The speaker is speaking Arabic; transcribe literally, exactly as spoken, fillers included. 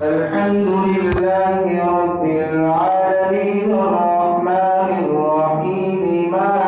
الحمد لله رب العالمين الرحمن الرحيم.